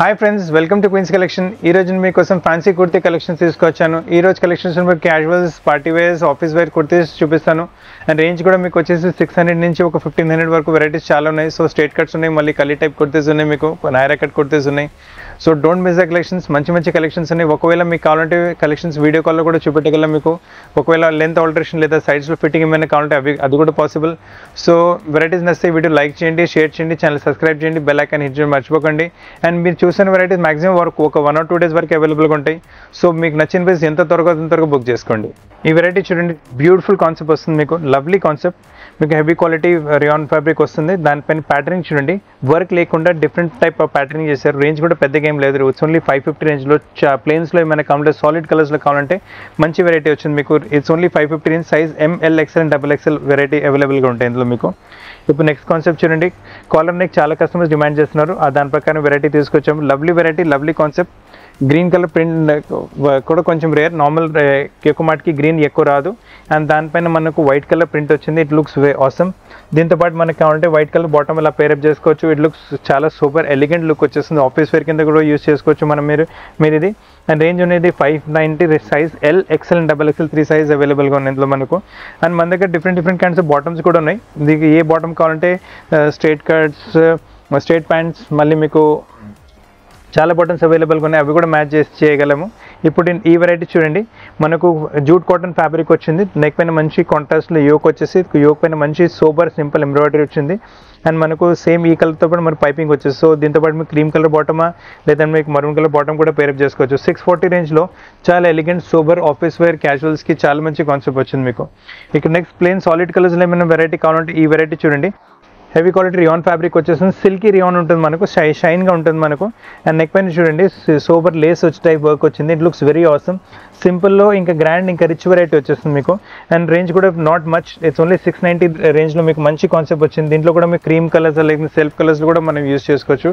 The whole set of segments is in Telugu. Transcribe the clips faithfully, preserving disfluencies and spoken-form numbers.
Hi friends, welcome to queen's collection. ई रोज मैं फैंसी कुर्ती कलेक्शन तीसुकोच्चानु। Collection casuals, party wears, office wear kurtis चूपिस्तानु। अंड रेंज कूडा मीकु वच्चेसी सिक्स हंड्रेड नुंची फिफ्टीन हंड्रेड वरकु वेराइटीज चाला उन्नायि। सो स्ट्रेट कट्स उन्नायि, मल्ली कली टाइप कुर्तीस उन्नायि, मीकु नायरा कट कुर्तीस उन्नायि। So don't miss the collections, मंची मंची कलेक्शंस उन्नायि। ओकवेळ मीकु कावालंटे कलेक्शंस वीडियो कॉल लो कूडा चूपेटगलम। मीकु ओकवेळ लेंथ आल्टरेशन लेदा साइड्स लो फिटिंग एमैना कावालंटे अभी अदि कूडा पॉसिबल। सो वेराइटीज नच्चिते वीडियो लाइक चेयंडी, शेयर चेयंडी, चैनल सब्सक्राइब चेयंडी, बेल आइकन हिट चेयडम मर्चिपोकंडी। अंड मीरु चूसिन वेराइटीज मैक्सिमम वरकु ओक वन आर टू डेज वरकु अवेलेबल गा उंटायि। सो मीकु नच्चिन पीस एंत त्वरगा अंत त्वरगा बुक चेसुकोंडी। ई वेराइटी चूडंडी, ब्यूटिफुल कांसेप्ट वस्तुंदी, मीकु लवली कांसेप्ट, मीकु हेवी क्वालिटी रेयान फैब्रिक वस्तुंदी। दानिपैन पैटर्निंग चूडंडी, वर्क लेकुंडा डिफरेंट टाइप ऑफ पैटर्निंग చేశారు। రేంజ్ కూడా పెద్ద గేమ్ లేదు, it's only five fifty range లో ప్లేన్స్ లో ఏమైనా కావాలంటే సాలిడ్ కలర్స్ లో కావాలంటే మంచి వెరైటీ వచ్చింది మీకు। It's only five fifty range, size M L X and double X L variety available గా ఉంటాయి ఇందులో మీకు। ఇప్పుడు నెక్స్ట్ కాన్సెప్ట్ చూడండి, కాలర్ నెక్ చాలా కస్టమర్స్ డిమాండ్ చేస్తున్నారు, ఆ దాని ప్రకారం వెరైటీ తీసుకొచ్చాము। Lovely variety, lovely concept. Green colour print కూడా కొంచెం రేర్, నార్మల్ ఎక్కువ మట్టికి గ్రీన్ ఎక్కువ రాదు। అండ్ దానిపైన మనకు వైట్ కలర్ ప్రింట్ వచ్చింది, ఇట్ లుక్స్ వే ఆసమ్। దీంతో పాటు మనకు కావాలంటే వైట్ కలర్ బాటమ్ ఇలా పేరప్ చేసుకోవచ్చు, ఇట్ లుక్స్ చాలా సూపర్ ఎలిగెంట్ లుక్ వచ్చేస్తుంది। ఆఫీస్ వేర్ కింద కూడా యూజ్ చేసుకోవచ్చు మనం మీరు మీరు ఇది। అండ్ రేంజ్ అనేది five ninety, size L, XL and double XL three size అవైలబుల్గా ఉన్నాయి ఇందులో మనకు। అండ్ మన దగ్గర different different kinds of bottoms కూడా ఉన్నాయి। దీనికి ఏ బాటమ్ కావాలంటే స్ట్రైట్ కట్స్, స్ట్రైట్ ప్యాంట్స్, మళ్ళీ మీకు చాలా బాటమ్స్ అవైలబుల్గా ఉన్నాయి, అవి కూడా మ్యాచ్ చేసి చేయగలము। ఇప్పుడు ఈ వెరైటీ చూడండి, మనకు జూట్ కాటన్ ఫ్యాబ్రిక్ వచ్చింది, నెక్ పైన మంచి కాంట్రాస్ట్లో యోక్ వచ్చేసి, యోక్ పైన మంచి సూపర్ సింపుల్ ఎంబ్రాయిడరీ వచ్చింది। అండ్ మనకు సేమ్ ఈ కలర్తో పాటు మనకు పైపింగ్ వచ్చేసి, సో దీంతోపాటు మీకు క్రీమ్ కలర్ బాటమా లేదంటే మీకు మరూన్ కలర్ బాటమ్ కూడా పేరప్ చేసుకోవచ్చు। సిక్స్ ఫార్టీ రేంజ్లో చాలా ఎలిగెంట్ సూపర్ ఆఫీస్ వేర్ క్యాజువల్స్కి చాలా మంచి కాన్సెప్ట్ వచ్చింది మీకు। ఇక్కడ నెక్స్ట్ ప్లేన్ సాలిడ్ కలర్స్లో ఏమైనా వెరైటీ కావాలంటే ఈ వెరైటీ చూడండి, హెవీ క్వాలిటీ రియాన్ ఫ్యాబ్రిక్ వచ్చేస్తుంది, సిల్కీ రియాన్ ఉంటుంది మనకు, షై షైన్గా ఉంటుంది మనకు। అండ్ నెక్ పైన చూడండి సూపర్ లేస్ వచ్చి టైప్ వర్క్ వచ్చింది, ఇట్ లుక్స్ వెరీ ఆసమ్। సింపుల్లో ఇంకా గ్రాండ్ ఇంకా రిచ్ వెరైటీ వచ్చేస్తుంది మీకు। అండ్ రేంజ్ కూడా not much, it's only six ninety రేంజ్లో మీకు మంచి కాన్సెప్ట్ వచ్చింది। దీంట్లో కూడా మీకు క్రీమ్ కలర్స్ లేకపోతే సెల్ఫ్ కలర్స్ కూడా మనం యూజ్ చేసుకోవచ్చు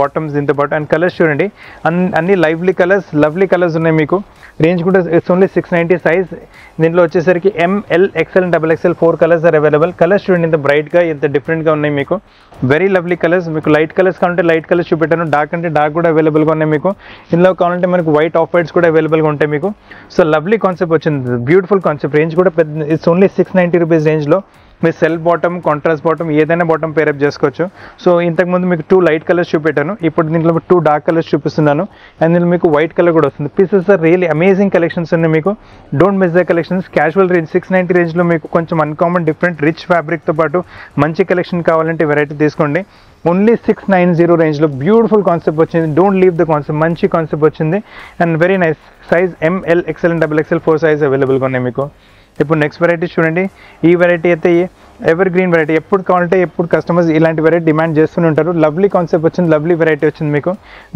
బాటమ్స్ దీంతో పాటు। అండ్ కలర్స్ చూడండి, అన్ అన్ని లైవ్లీ కలర్స్, లవ్లీ కలర్స్ ఉన్నాయి మీకు। రేంజ్ కూడా it's only six ninety, size దీంట్లో వచ్చేసరికి M L, XL, double XL four colours are available. Colours చూడండి ఇంత బ్రైట్, ఎంత డిఫరెంట్గా ఉన్నాయి మీకు, వెరీ లవ్లీ కలర్స్। మీకు లైట్ కలర్స్ కావాలంటే లైట్ కలర్స్ చూపెట్టాను, డార్క్ అంటే డార్క్ కూడా అవైలబుల్గా ఉన్నాయి మీకు। ఇందులో కావాలంటే మనకు వైట్, ఆఫ్ వైట్స్ కూడా అవైలబుల్గా ఉంటాయి మీకు। సో లవ్లీ కాన్సెప్ట్ వచ్చింది, బ్యూటిఫుల్ కాన్సెప్ట్। రేంజ్ కూడా పెద్ద, it's only six ninety rupees రేంజ్లో మీరు సెల్ఫ్ బాటమ్, కాంట్రాస్ట్ బాటమ్ ఏదైనా బాటమ్ పేరప్ చేసుకోవచ్చు। సో ఇంతకుముందు మీకు టూ లైట్ కలర్స్ చూపెట్టాను, ఇప్పుడు దీంట్లో టూ డార్క్ కలర్స్ చూపిస్తున్నాను, అండ్ దీంట్లో మీకు వైట్ కలర్ కూడా వస్తుంది। Pieces are really amazing collections ఉన్నాయి మీకు, don't miss the collections. Casual range six ninety రేంజ్లో మీకు కొంచెం అన్కామన్ డిఫరెంట్ రిచ్ ఫ్యాబ్రిక్తో పాటు మంచి కలెక్షన్ కావాలంటే వెరైటీ తీసుకోండి। ఓన్లీ సిక్స్ నైన్ జీరో రేంజ్లో బ్యూటిఫుల్ కాన్సెప్ట్ వచ్చింది, డోంట్ లీవ్ ద కాన్సెప్ట్, మంచి కాన్సెప్ట్ వచ్చింది and very nice. Size M L, XL and double XL four size అవైలబుల్గా ఉన్నాయి మీకు। ఇప్పుడు నెక్స్ట్ వెరైటీ చూడండి, ఈ వెరైటీ అయితే ఎవర్ గ్రీన్ వెరైటీ, ఎప్పుడు కావాలంటే ఎప్పుడు కస్టమర్స్ ఇలాంటి వెరైటీ డిమాండ్ చేస్తూనే ఉంటారు। లవ్లీ కాన్సెప్ట్ వచ్చింది, లవ్లీ వెరైటీ వచ్చింది మీకు,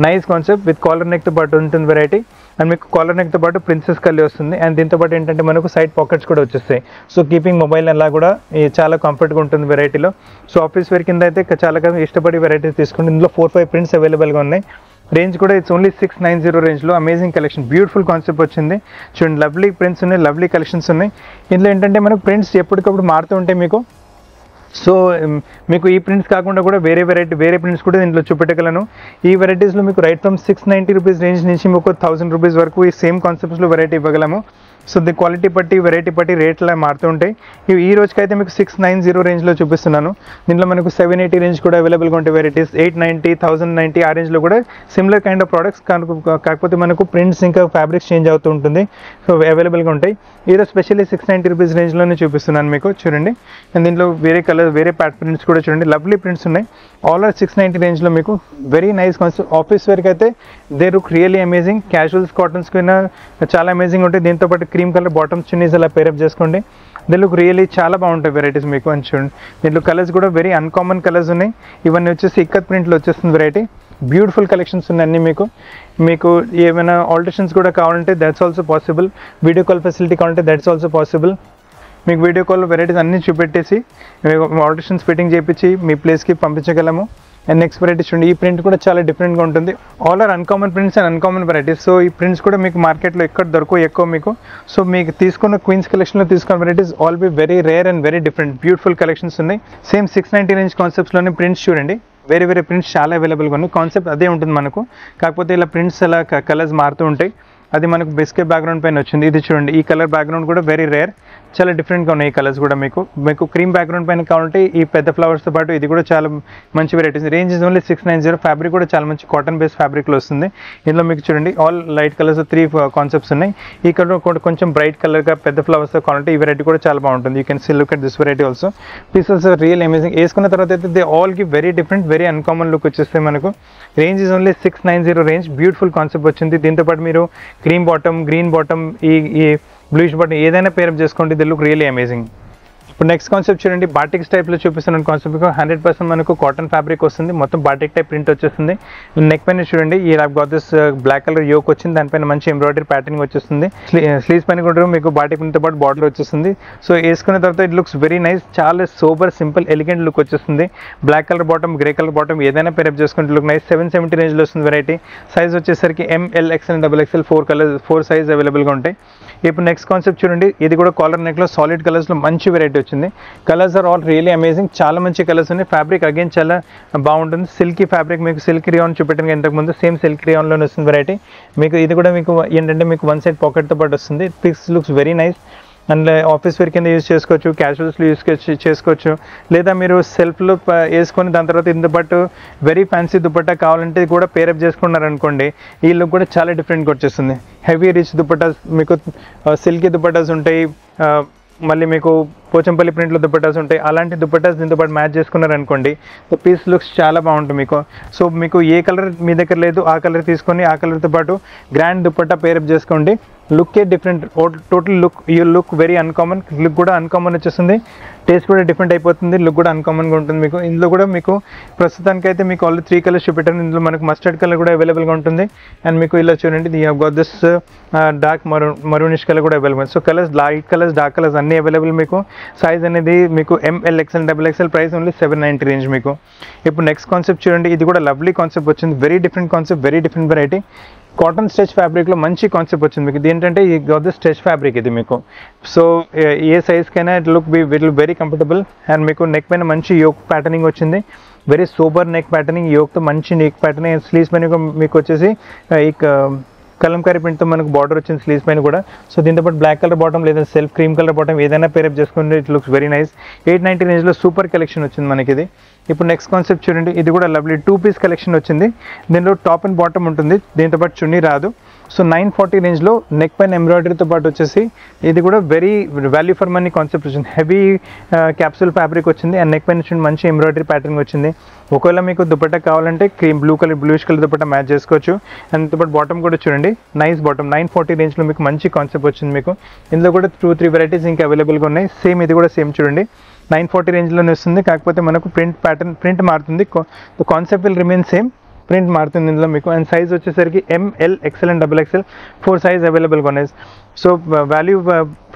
నైస్ కాన్సెప్ట్ విత్ కాలర్ నెక్తో పాటు ఉంటుంది వెరైటీ। అండ్ మీకు కాలర్ నెక్తో పాటు ప్రిన్సెస్ కలి వస్తుంది, అండ్ దీంతో పాటు ఏంటంటే మనకు సైడ్ పాకెట్స్ కూడా వచ్చేస్తాయి। సో కీపింగ్ మొబైల్ అలా కూడా చాలా కంఫర్ట్గా ఉంటుంది వెరైటీలో। సో ఆఫీస్ వేర్ కింద అయితే చాలా ఇష్టపడి వెరైటీస్ తీసుకోండి, ఇందులో ఫోర్ ఫైవ్ ప్రింట్స్ అవైలబుల్గా ఉన్నాయి। రేంజ్ కూడా it's only six nine zero రేంజ్లో అమేజింగ్ కలెక్షన్, బ్యూటిఫుల్ కాన్సెప్ట్ వచ్చింది చూడండి। లవ్లీ ప్రింట్స్ ఉన్నాయి, లవ్లీ కలెక్షన్స్ ఉన్నాయి ఇందులో। ఏంటంటే మనకు ప్రింట్స్ ఎప్పటికప్పుడు మారుతూ ఉంటాయి మీకు, సో మీకు ఈ ప్రింట్స్ కాకుండా కూడా వేరే వెరైటీ వేరే ప్రింట్స్ కూడా దీంట్లో చూపెట్టగలను। ఈ వెరైటీస్లో మీకు right from six ninety rupees range నుంచి మీకు థౌసండ్ రూపీస్ వరకు ఈ సేమ్ కాన్సెప్ట్స్లో వెరైటీ ఇవ్వగలము। సో ది క్వాలిటీ బట్టి వెరైటీ బట్టి రేట్లు మారుతూ ఉంటాయి। ఇవి ఈ రోజుకైతే మీకు సిక్స్ నైన్ జీరో రేంజ్లో చూపిస్తున్నాను, దీంట్లో మనకు సెవెన్ ఎయిటీ రేంజ్ కూడా అవైలబుల్గా ఉంటాయి varieties, eight ninety, thousand ninety ఆ రేంజ్లో కూడా సిమిలర్ కైండ్ ఆఫ్ ప్రోడక్ట్స్, కాకపోతే మనకు ప్రింట్స్ ఇంకా ఫ్యాబ్రిక్స్ చేంజ్ అవుతూ ఉంటుంది, సో అవైలబుల్గా ఉంటాయి। ఈరోజు స్పెషల్లీ సిక్స్ నైంటీ రూపీస్ రేంజ్లోనే చూపిస్తున్నాను మీకు చూడండి। అండ్ దీంట్లో వేరే కలర్ వేరే ప్యాట్ ప్రింట్స్ కూడా చూడండి, లవ్లీ ప్రింట్స్ ఉన్నాయి, ఆల్ ఆర్ సిక్స్ నైంటీ రేంజ్లో మీకు, వెరీ నైస్ కాన్సెప్ట్। ఆఫీస్ వేర్కి అయితే they look really amazing, casuals cottons కన్నా చాలా అమేజింగ్ ఉంటాయి। దీంతో పాటు క్రీమ్ కలర్ బాటమ్స్ చున్నీస్ అలా పేరప్ చేసుకోండి, దీంట్లో రియల్లీ చాలా బాగుంటాయి వెరైటీస్ మీకు అని చూడండి। దీంట్లో కలర్స్ కూడా వెరీ అన్కామన్ కలర్స్ ఉన్నాయి, ఇవన్నీ వచ్చేసి ఇక్కత్ ప్రింట్లో వచ్చేస్తుంది వెరైటీ, బ్యూటిఫుల్ కలెక్షన్స్ ఉన్నాయన్నీ మీకు। మీకు ఏమైనా ఆల్టరేషన్స్ కూడా కావాలంటే that's also possible, video call facility కావాలంటే దట్స్ ఆల్సో పాసిబుల్। మీకు వీడియో కాల్లో వెరైటీస్ అన్నీ చూపెట్టేసి మీకు ఆల్టరేషన్స్ ఫిట్టింగ్ చేయించి మీ ప్లేస్కి పంపించగలము। అండ్ నెక్స్ట్ వెరైటీ చూడండి, ఈ ప్రింట్ కూడా చాలా డిఫరెంట్గా ఉంటుంది, all are uncommon prints and uncommon varieties. So ఈ ప్రింట్స్ కూడా మీకు మార్కెట్లో ఎక్కడ దొరకవు ఎక్కువ మీకు, సో మీకు తీసుకున్న క్వీన్స్ కలెక్షన్లో తీసుకున్న varieties all be very rare and very different, beautiful collections ఉన్నాయి। సేమ్ సిక్స్ నైంటీ రేంజ్ కాన్సెప్ట్స్లోనే ప్రింట్స్ చూడండి, వేరే వేరే ప్రింట్స్ చాలా అవైలబుల్గా ఉన్నాయి. కాన్సెప్ట్ అదే ఉంటుంది మనకు, కాకపోతే ఇలా ప్రింట్స్ అలా కలర్స్ మారుతూ ఉంటాయి. అది మనకు బిస్కెట్ బ్యాక్గ్రౌండ్ పైన వచ్చింది, ఇది చూడండి ఈ కలర్ బ్యాక్గ్రౌండ్ కూడా వెరీ రేర్, చాలా డిఫరెంట్గా ఉన్నాయి ఈ కలర్స్ కూడా. మీకు మీకు క్రీమ్ బ్యాక్గ్రౌండ్ పైన కావాలంటే ఈ పెద్ద ఫ్లవర్స్తో పాటు ఇది కూడా చాలా మంచి varieties. Range is only six nine zero. Fabric కూడా చాలా మంచి కాటన్ బేస్ ఫ్యాబ్రిక్లో వస్తుంది. ఇందులో మీకు చూడండి all light colours three concepts ఉన్నాయి. ఈ కలర్ కొంచెం బ్రైట్ కలర్గా పెద్ద ఫ్లవర్స్తో కావాలంటే ఈ వెరైటీ కూడా చాలా బాగుంటుంది. You can see look at this variety also. Pieces real amazing. వేసుకున్న తర్వాత అయితే they all give very different very uncommon look వచ్చేస్తాయి మనకు. Range is only six nine zero range. Beautiful concept వచ్చింది. దీంతోపాటు మీరు క్రీమ్ బాటమ్, గ్రీన్ బాటమ్, ఈ ఈ బ్లూష్ బాటమ్ ఏదైనా పేరప్ చేసుకోండి. The look really amazing. ఇప్పుడు నెక్స్ట్ కాన్సెప్ట్ చూడండి, బాటిక్స్ టైప్లో చూపిస్తున్న కాన్సెప్ట్. హండ్రెడ్ పర్సెంట్ మనకు కాటన్ ఫ్యాబ్రిక్ వస్తుంది, మొత్తం బాటిక్ టైప్ ప్రింట్ వచ్చేస్తుంది. నెక్ పైన చూడండి ఈ దిస్ బ్లాక్ కలర్ యోక్ వచ్చింది, దానిపైన మంచి ఎంబ్రాయిడరీ ప్యాటర్న్ వచ్చేస్తుంది. స్లీవ్స్ పైన కూడా మీకు బాటిక్ ప్రింట్తో పాటు బాటిల్ వచ్చేస్తుంది. సో వేసుకున్న తర్వాత ఇట్ లుక్స్ వెరీ నైస్. చాలా సోబర్, సింపుల్, ఎలిగెంట్ లుక్ వచ్చేస్తుంది. Black colour bottom, grey colour bottom ఏదైనా పేరప్ చేసుకుంటే లుక్ నైస్. సెవెన్ సెవెంటీ రేంజ్లో వస్తుంది వెరైటీ. సైజ్ వచ్చేసరికి M L, XL, double XL four colour four size అవైలబుల్గా ఉంటాయి. ఇప్పుడు నెక్స్ట్ కాన్సెప్ట్ చూడండి, ఇది కూడా కాలర్ నెక్లో సాలిడ్ కలర్స్లో మంచి వెరైటీ వచ్చింది. Colours are all really amazing. చాలా మంచి కలర్స్ ఉన్నాయి. ఫ్యాబ్రిక్ అగైన్ చాలా బాగుంటుంది. సిల్కీ ఫ్యాబ్రిక్, మీకు సిల్క్ రియాన్ చూపెట్టాను ఇంతకుముందు, సేమ్ సిల్క్ రియాన్లోనే వస్తుంది వెరైటీ. మీకు ఇది కూడా మీకు ఏంటంటే మీకు వన్ సైడ్ పాకెట్తో పాటు వస్తుంది. Pics looks very nice. And office wear కింద యూజ్ చేసుకోవచ్చు, క్యాజువల్స్లో యూజ్ చేసుకోవచ్చు, లేదా మీరు సెల్ఫ్లో వేసుకొని దాని తర్వాత ఇంత పాటు వెరీ ఫ్యాన్సీ దుపట్టా కావాలంటే కూడా పేరప్ చేసుకున్నారనుకోండి ఈ లుక్ కూడా చాలా డిఫరెంట్గా వచ్చేస్తుంది. హెవీ రిచ్ దుపట్టాస్, మీకు సిల్కీ దుపట్టాస్ ఉంటాయి, మళ్ళీ మీకు పోచంపల్లి ప్రింట్లో దుపట్టాస్ ఉంటాయి. అలాంటి దుపట్టాస్ దీంతో పాటు మ్యాచ్ చేసుకున్నారనుకోండి ద పీస్ లుక్స్ చాలా బాగుంటుంది మీకు. సో మీకు ఏ కలర్ మీ దగ్గర లేదు ఆ కలర్ తీసుకొని ఆ కలర్తో పాటు గ్రాండ్ దుపట్టా పేరప్ చేసుకోండి. లుక్కే different, total look you look very uncommon. Look కూడా అన్కామన్ వచ్చేస్తుంది, టేస్ట్ కూడా డిఫరెంట్ అయిపోతుంది, లుక్ కూడా అన్కామన్గా ఉంటుంది మీకు. ఇందులో కూడా మీకు ప్రస్తుతానికైతే మీకు ఆల్రెడీ త్రీ కలర్స్ చూపెట్టాను. ఇందులో మనకు మస్టర్డ్ కలర్ కూడా అవైలబుల్గా ఉంటుంది. అండ్ మీకు ఇలా చూడండి the have got this dark maroon maroonish colour కూడా available. So colours light colours, dark colours అన్నీ అవైలబుల్ మీకు. సైజ్ అనేది మీకు M L, XL, double XL. Price only seven ninety range మీకు. ఇప్పుడు నెక్స్ట్ కాన్సెప్ట్ చూడండి, ఇది కూడా లవ్లీ కాన్సెప్ట్ వచ్చింది. Very different concept, very different variety. Cotton stretch ఫ్యాబ్రిక్లో మంచి కాన్సెప్ట్ వచ్చింది మీకు. ఇది ఏంటంటే ఈ గొద్ద స్ట్రెచ్ ఫ్యాబ్రిక్ ఇది మీకు. సో ఏ సైజ్కైనా it look be will very comfortable. And మీకు నెక్ పైన మంచి యోక్ ప్యాటర్నింగ్ వచ్చింది, వెరీ సూపర్ నెక్ ప్యాటర్నింగ్, యోక్తో మంచి నెక్ ప్యాటర్నింగ్. అండ్ స్లీవ్స్ పైన మీకు వచ్చేసి ఈ కలంకారీ ప్రింట్తో మనకు బార్డర్ వచ్చింది స్లీవ్స్ పైన కూడా. సో దీంతో పాటు బ్లాక్ కలర్ బాటమ్ లేదా సెల్ఫ్ క్రీమ్ కలర్ బాటమ్ ఏదైనా పేరప్ చేసుకుంటే it looks very nice. Eight ninety రేంజ్లో సూపర్ కలెక్షన్ వచ్చింది మనకి ఇది. ఇప్పుడు నెక్స్ట్ కాన్సెప్ట్ చూడండి, ఇది కూడా లవ్లీ టూ పీస్ కలెక్షన్ వచ్చింది. దీనిలో టాప్ అండ్ బాటమ్ ఉంటుంది, దీంతో పాటు చున్నీ రాదు. సో నైన్ ఫార్టీ రేంజ్లో నెక్ పైన ఎంబ్రాయిడరీతో పాటు వచ్చేసి ఇది కూడా very value for money concept వచ్చింది. హెవీ క్యాప్సూల్ ఫ్యాబ్రిక్ వచ్చింది అండ్ నెక్ పైన చూడండి మంచి ఎంబ్రాయిడరీ ప్యాటర్న్ వచ్చింది. ఒకవేళ మీకు దుపట్టా కావాలంటే cream blue colour bluish colour dupatta match చేసుకోవచ్చు. అండ్ దుపట్టు బాటమ్ కూడా చూడండి నైస్ బాటమ్. నైన్ ఫార్టీ రేంజ్లో మీకు మంచి కాన్సెప్ట్ వచ్చింది మీకు. ఇందులో కూడా టూ త్రీ వెరైటీస్ ఇంకా అవైలబుల్గా ఉన్నాయి. సేమ్ ఇది కూడా సేమ్ చూడండి నైన్ ఫార్టీ రేంజ్లోనే వస్తుంది. కాకపోతే మనకు ప్రింట్ ప్యాటర్న్ ప్రింట్ మారుతుంది, the concept will remain same, print మారుతుంది ఇందులో మీకు. అండ్ సైజ్ వచ్చేసరికి M L, XL and double XL four size అవైలబుల్గా ఉన్నాయి. సో వాల్యూ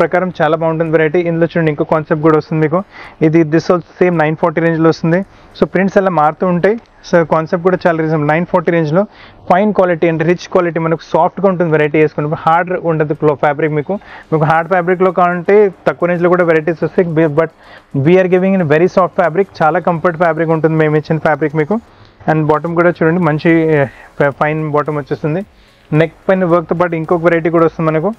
ప్రకారం చాలా బాగుంటుంది వెరైటీ. ఇందులో చూడండి ఇంకో కాన్సెప్ట్ కూడా వస్తుంది మీకు. ఇది this also same nine forty రేంజ్లో వస్తుంది. సో ప్రింట్స్ అలా మారుతూ ఉంటాయి. సో కాన్సెప్ట్ కూడా చాలా రీజన్. నైన్ ఫార్టీ రేంజ్లో fine quality and rich quality మనకు సాఫ్ట్గా ఉంటుంది వెరైటీ వేసుకున్నప్పుడు. హార్డ్ ఉండదు ఫ్యాబ్రిక్ మీకు. మీకు హార్డ్ ఫ్యాబ్రిక్లో కావాలంటే తక్కువ రేంజ్లో కూడా వెరైటీస్ వస్తాయి. But we are giving in very soft fabric, చాలా కంఫర్ట్ ఫ్యాబ్రిక్ ఉంటుంది మేము ఇచ్చిన ఫ్యాబ్రిక్ మీకు. అండ్ బాటమ్ కూడా చూడండి మంచి ఫైన్ బాటమ్ వచ్చేస్తుంది. నెక్ పైన వర్క్తో పాటు ఇంకొక వెరైటీ కూడా వస్తుంది మనకు.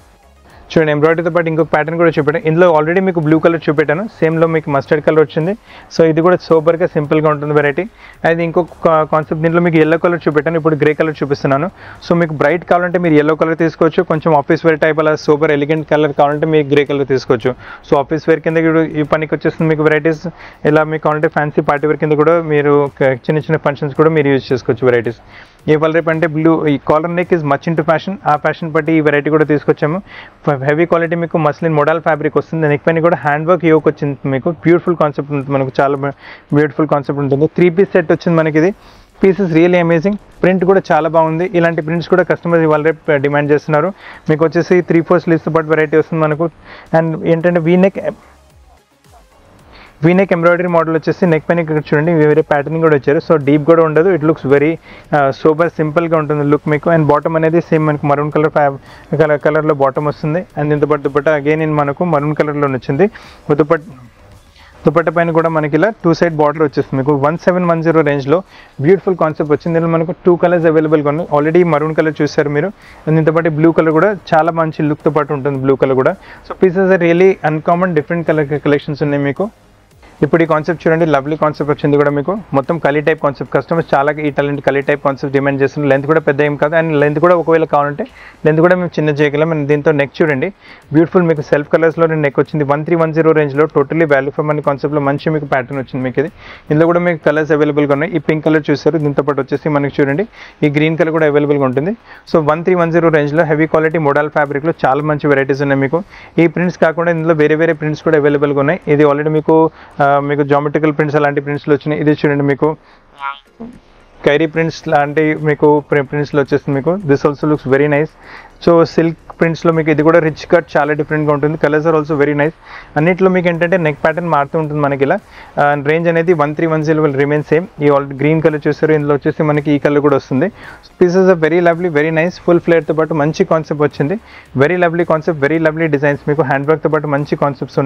చూడండి ఎంబ్రాయిడరీతో పాటు ఇంకొక ప్యాటర్న్ కూడా చూపెట్టాను. ఇందులో ఆల్రెడీ మీకు బ్లూ కలర్ చూపెట్టాను, సేమ్లో మీకు మస్టర్డ్ కలర్ వచ్చింది. సో ఇది కూడా సూపర్గా సింపుల్గా ఉంటుంది వెరైటీ. అది ఇంకొక కాన్సెప్ట్ దీంట్లో మీకు ఎల్లో కలర్ చూపెట్టాను, ఇప్పుడు గ్రే కలర్ చూపిస్తున్నాను. సో మీకు బ్రైట్ కావాలంటే మీరు ఎల్లో కలర్ తీసుకోవచ్చు, కొంచెం ఆఫీస్ వేర్ టైప్ అలా సూపర్ ఎలిగెంట్ కలర్ కావాలంటే మీరు గ్రే కలర్ తీసుకోవచ్చు. సో ఆఫీస్ వేర్ కింద ఈ పనికి వచ్చేస్తుంది మీకు వెరైటీస్. ఇలా మీకు కావాలంటే ఫ్యాన్సీ పార్టీ వేర్ కింద కూడా మీరు చిన్న చిన్న ఫంక్షన్స్ కూడా మీరు యూజ్ చేసుకోవచ్చు వెరైటీస్. ఇవాళ రేపు అంటే బ్లూ ఈ collar neck is much into fashion, ఆ ఫ్యాషన్ బట్టి ఈ వెరైటీ కూడా తీసుకొచ్చాము. హెవీ క్వాలిటీ మీకు మస్లిన్ మోడల్ ఫ్యాబ్రిక్ వస్తుంది. నెక్ పైన కూడా హ్యాండ్ వర్క్ యోక్ వచ్చింది మీకు. బ్యూటిఫుల్ కాన్సెప్ట్ ఉంటుంది మనకు, చాలా బ్యూటిఫుల్ కాన్సెప్ట్ ఉంటుంది. త్రీ పీస్ సెట్ వచ్చింది మనకి ఇది. పీసెస్ రియల్లీ అమేజింగ్, ప్రింట్ కూడా చాలా బాగుంది. ఇలాంటి ప్రింట్స్ కూడా కస్టమర్స్ ఇవాళ రేపు డిమాండ్ చేస్తున్నారు. మీకు వచ్చేసి త్రీ ఫోర్ స్లీవ్స్తో పాటు వెరైటీ వస్తుంది మనకు. అండ్ ఏంటంటే V neck V neck embroidery model వచ్చేసి నెక్ పైన ఇక్కడ చూడండి వేరే ప్యాటర్న్ కూడా వచ్చారు. సో డీప్ కూడా ఉండదు, ఇట్ లుక్స్ వెరీ సూపర్ సింపుల్గా ఉంటుంది లుక్ మీకు. అండ్ బాటమ్ అనేది సేమ్ మనకు మరూన్ కలర్ కలర్ కలర్లో బాటమ్ వస్తుంది. అండ్ ఇంత పాటు దుపట్టా అగైన్ మనకు మరూన్ కలర్లో వచ్చింది. దుపట్ दुपट्टा पैन मन की टू सैड बॉर्डर वो one seven one zero range beautiful concept मन को two colours available already maroon colour चूसर अंत ब्लू कलर चाला मंచి लुक तो पाटु blue colour so pieces are really uncommon different colour collections इप्पुडी कांसेप्ट चूडंडी लवली कांसेप्ट मोत्तम कली टाइप कांसेप्ट कस्टमर्स चाला टैलेंट कली टाइप कांसेप्ट डिमांड चेस्तुन्नारु लेंथ कूडा पेद्द एम कादु अंड लेंथ कूडा ओकवेला कावालंटे लेंथ कूडा मेमु चिन्न जेकलम अंड दींतो नेक चूडंडी ब्यूटीफुल मीकु सेल्फ कलर्स लो नेक वच्चिंदी one three one zero range लो totally value for money concept लो मंची मीकु पैटर्न वच्चिंदी मीकु इदी इंदुलो कूडा मीकु कलर्स अवेलेबल गा उन्नायि ई पिंक कलर चूसारु दींतो पाटु वच्चेसी मनकु चूडंडी ई ग्रीन कलर कूडा अवेलेबल गा उंटुंदी so one three one zero range लो हेवी क्वालिटी मोडल फैब्रिक लो चाला मंची वेరైటీస్ ఉన్నాయి మీకు ఈ ప్రింట్స్ కాకుండా ఇందులో వేరే వేరే ప్రింట్స్ కూడా अवेलेबल గా ఉన్నాయి ఇది ఆల్రెడీ మీకు ज्योमेट्रिकल प्रिंट्स अला प्रिंट्स इधे चूँ carry prints lot prints this also looks very nice so silk prints इध रिच कट चाला डिफरेंट उ colours are also very nice अंटे नेक पैटर्न मारतू उ मन की रेंज अने one three one zero remain same green colour चूसर इंदो मन की कलर वस्तु pieces are very lovely very nice full flare तो पाटु मंची concept very lovely concept very lovely designs hand work तो पाटु मंची concepts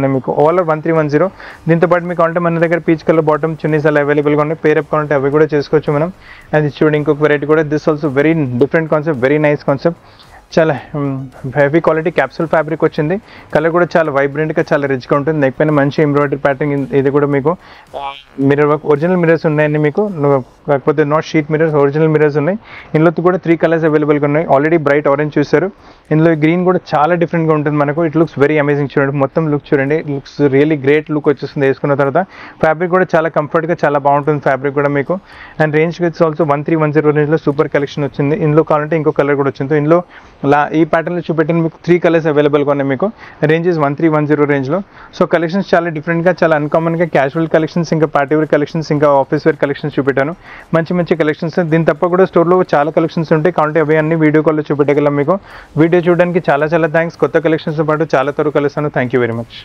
all are one three one zero दी तो पाटु मन दर पीच कलर बॉटम चुन्नीस अला अवेलेबल गा पेर अप काउंट अभी कूडा चेसुकोवच्चु मन अभी चूडंडी इंकोक variety this also very different concept very nice concept చాలా హెవీ క్వాలిటీ క్యాప్సూల్ ఫ్యాబ్రిక్ వచ్చింది కలర్ కూడా చాలా వైబ్రెంట్ గా చాలా రిచ్ గా ఉంటుంది నెక్ పైన మంచి ఎంబ్రాయిడరీ ప్యాటర్న్ ఇది కూడా మీకు మిర్రర్ వర్క్ ఒరిజినల్ మిర్రర్స్ ఉన్నాయండి మీకు కాకపోతే not sheet mirrors original mirrors ఉన్నాయి ఇందులో కూడా త్రీ కలర్స్ అవైలబుల్ గా ఉన్నాయి ఆల్రెడీ బ్రైట్ ఆరెంజ్ చూశారు ఇందులో గ్రీన్ కూడా చాలా డిఫరెంట్ గా ఉంటుంది మనకు ఇట్ లుక్స్ వెరీ అమేజింగ్ చూడండి మొత్తం లుక్ చూడండి లుక్స్ రియల్లీ గ్రేట్ లుక్ వచ్చేస్తుంది వేసుకున్న తర్వాత ఫ్యాబ్రిక్ కూడా చాలా కంఫర్ట్ గా చాలా బాగుంటుంది ఫ్యాబ్రిక్ కూడా మీకు and range గిట్స్ also one three one zero range లో సూపర్ కలెక్షన్ వచ్చింది ఇందులో కావాలంటే ఇంకో కలర్ కూడా వచ్చింది ఇందులో ला पैटर्न चूपन three colours available ranges one three one zero range so collections चाला डिफरेंट का चाला अनकॉमन का कैजुअल कलेक्शन्स इंका पार्टी वेयर कलेक्शन्स इंका ऑफिस वेयर कलेक्शन्स चूपेटानु मंची मंची कलेक्शन्स दीन तप्प कूडा स्टोर लो चाला कलेक्शन्स उंटायि काबट्टि अवे अन्नी वीडियो कॉल लो चूपेटगलम मीकु वीडियो चूडడానికి चाला चाला थैंक्स కొత్త కలెక్షన్స్ తో పాటు చాలా తరుకలసను थैंक यू वेरी मच।